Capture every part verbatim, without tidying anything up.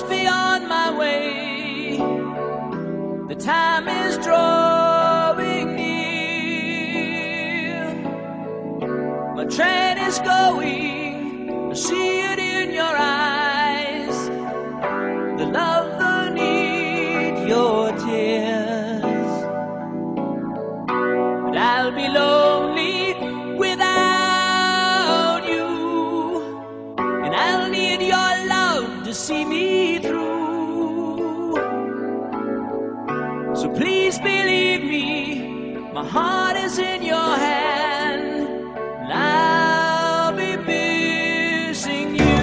must be on my way. The time is drawing near. My train is going. I see it in your eyes. The love, the need, your tears. But I'll be lonely without you, and I'll need your love to see me through. So please believe me, my heart is in your hand, and I'll be missing you.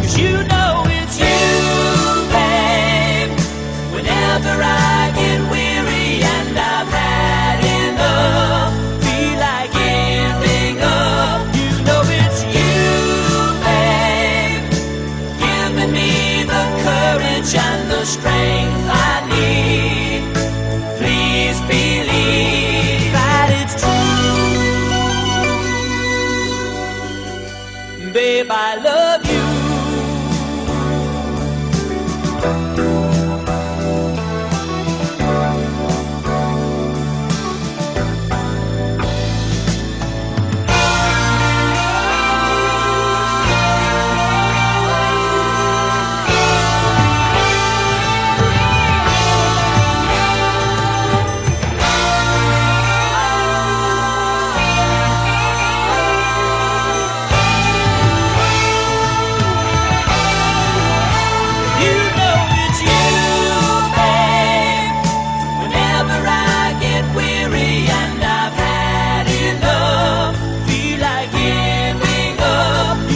'Cause you know it's you, babe, whenever I get weary and I've had enough, feel like giving up. You know it's you, babe, giving me the courage and the strength I need. Please believe that it's true. Babe, I love you.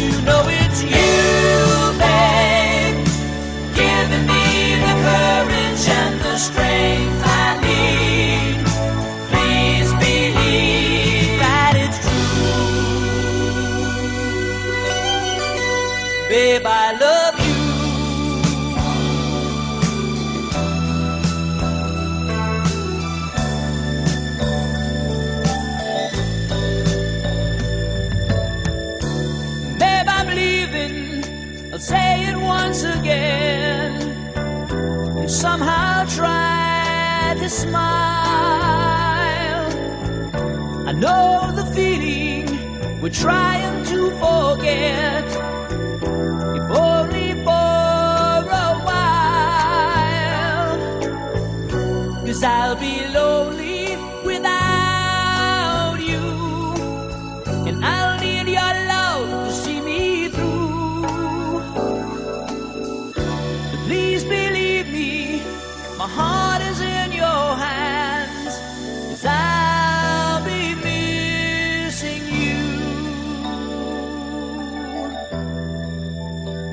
Babe, I love you. Babe, I'm leaving. I'll say it once again. And somehow try to smile. I know the feeling we're trying to forget. Only for a while, 'cause I'll be lonely without you, and I'll need your love to see me through. But please believe me, my heart is in your hands, 'cause I'll be missing you.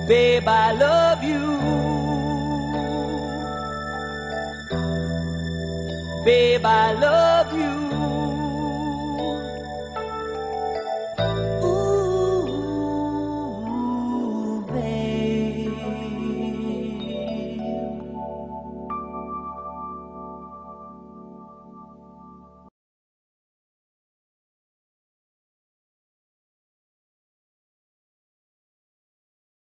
Babe, I love you. Babe, I love you.